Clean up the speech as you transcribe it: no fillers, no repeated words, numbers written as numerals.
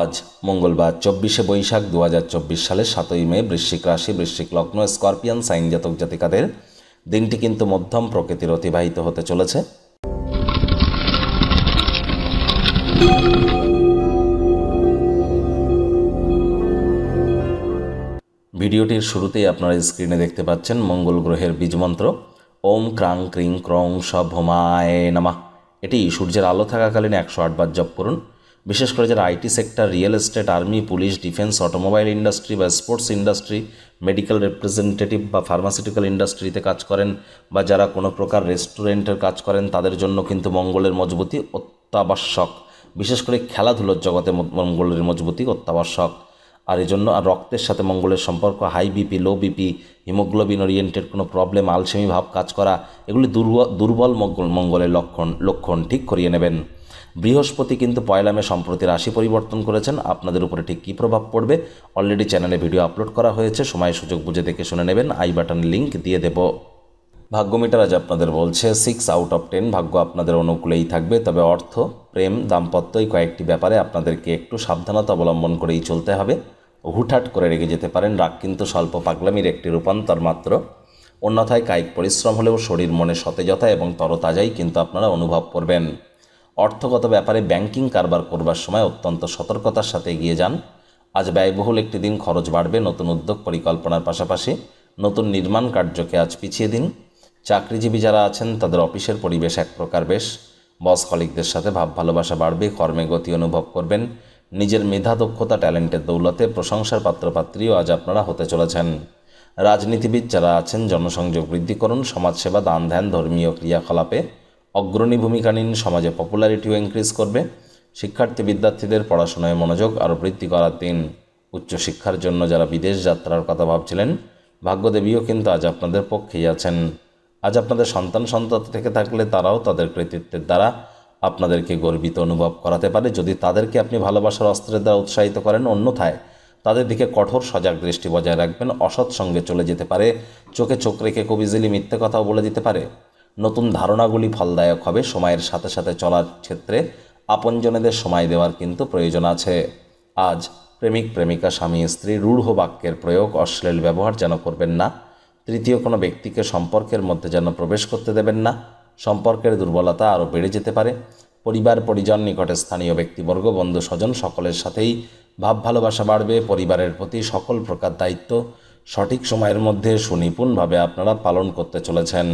আজ মঙ্গলবার 24শে বৈশাখ 2024 সালের 7ই মে। বৃশ্চিক রাশি, বৃশ্চিক লগ্ন, স্করপিয়ান সাইন জাতক জাতিকাদের দিনটি কিন্তু মধ্যম প্রকৃতির অতিবাহিত হতে চলেছে। ভিডিওটির শুরুতেই আপনারা স্ক্রিনে দেখতে পাচ্ছেন মঙ্গল গ্রহের বীজমন্ত্র ওম ক্রাং ক্রিং ক্রং সব হোমায় নামা। এটি সূর্যের আলো থাকাকালীন 108 বার জপ করুন। বিশেষ করে যারা IT sector, real estate, army, police, defence, automobile industry বা স্পোর্টস ইন্ডাস্ট্রি, মেডিকেল রিপ্রেজেন্টেটিভ বা ফার্মাসিউটিক্যাল ইন্ডাস্ট্রিতে কাজ করেন বা যারা কোনো প্রকার রেস্টুরেন্টের কাজ করেন, তাদের জন্য কিন্তু মঙ্গলের মজবুতি অত্যাবশ্যক। বিশেষ করে খেলাধুলোর জগতে মঙ্গলের মজবুতি অত্যাবশ্যক। আর এজন্য আর রক্তের সাথে মঙ্গলের সম্পর্ক, high BP, low BP, haemoglobin oriented কোনো প্রবলেম, আলসেমি ভাব কাজ করা, এগুলি দুর্বল মঙ্গলের লক্ষণ ঠিক করিয়ে নেবেন। বৃহস্পতি কিন্তু 1লা মে সম্প্রতি রাশি পরিবর্তন করেছেন। আপনাদের উপরে ঠিক কী প্রভাব পড়বে অলরেডি চ্যানেলে ভিডিও আপলোড করা হয়েছে, সময় সুযোগ বুঝে দেখে শুনে নেবেন, আই বাটনের লিঙ্ক দিয়ে দেব। ভাগ্যমিটার আজ আপনাদের বলছে 6/10, ভাগ্য আপনাদের অনুকূলেই থাকবে। তবে অর্থ, প্রেম, দাম্পত্য এই কয়েকটি ব্যাপারে আপনাদেরকে একটু সাবধানতা অবলম্বন করেই চলতে হবে। হুটহাট করে রেগে যেতে পারেন। রাগ কিন্তু স্বল্প পাগলামির একটি রূপান্তর মাত্র। অন্যথায় কায়িক পরিশ্রম হলেও শরীর মনে সতেজতা এবং তরতাজাই কিন্তু আপনারা অনুভব করবেন। অর্থগত ব্যাপারে ব্যাংকিং কারবার করবার সময় অত্যন্ত সতর্কতার সাথে এগিয়ে যান। আজ ব্যয়বহুল একটি দিন, খরচ বাড়বে। নতুন উদ্যোগ পরিকল্পনার পাশাপাশি নতুন নির্মাণ কার্যকে আজ পিছিয়ে দিন। চাকরিজীবী যারা আছেন তাদের অফিসের পরিবেশ এক প্রকার বেশ। বস কলিগদের সাথে ভাব ভালোবাসা বাড়বে, কর্মে গতি অনুভব করবেন। নিজের মেধা, দক্ষতা, ট্যালেন্টের দৌলতে প্রশংসার পাত্রপাত্রীও আজ আপনারা হতে চলেছেন। রাজনীতিবিদ যারা আছেন জনসংযোগ বৃদ্ধি করুন। সমাজসেবা, দান ধ্যান, ধর্মীয় ক্রিয়াকলাপে অগ্রণী ভূমিকা নিন। সমাজে পপুলারিটিও ইনক্রিজ করবে। শিক্ষার্থী বিদ্যার্থীদের পড়াশোনায় মনোযোগ আরও বৃদ্ধি করার দিন। উচ্চশিক্ষার জন্য যারা বিদেশ যাত্রার কথা ভাবছিলেন, ভাগ্যদেবীও কিন্তু আজ আপনাদের পক্ষেই আছেন। আজ আপনাদের সন্তান সন্ততি থেকে থাকলে তারাও তাদের কৃতিত্বের দ্বারা আপনাদেরকে গর্বিত অনুভব করাতে পারে, যদি তাদেরকে আপনি ভালোবাসার অস্ত্রের দ্বারা উৎসাহিত করেন। অন্যথায় তাদের দিকে কঠোর সজাগ দৃষ্টি বজায় রাখবেন। অসৎ সঙ্গে চলে যেতে পারে। চোখে চোখ রেখে খুব ইজিলি মিথ্যে কথাও বলে দিতে পারে। নতুন ধারণাগুলি ফলদায়ক হবে। সময়ের সাথে সাথে চলার ক্ষেত্রে আপনজনেদের সময় দেওয়ার কিন্তু প্রয়োজন আছে। আজ প্রেমিক, প্রেমিকা, স্বামী, স্ত্রী রূঢ় বাক্যের প্রয়োগ, অশ্লীল ব্যবহার যেন করবেন না। তৃতীয় কোনো ব্যক্তিকে সম্পর্কের মধ্যে যেন প্রবেশ করতে দেবেন না। সম্পর্কের দুর্বলতা আরও বেড়ে যেতে পারে। পরিবার, পরিজন, নিকটে স্থানীয় ব্যক্তিবর্গ, বন্ধু, স্বজন সকলের সাথেই ভাব ভালোবাসা বাড়বে। পরিবারের প্রতি সকল প্রকার দায়িত্ব সঠিক সময়ের মধ্যে সুনিপুণভাবে আপনারা পালন করতে চলেছেন।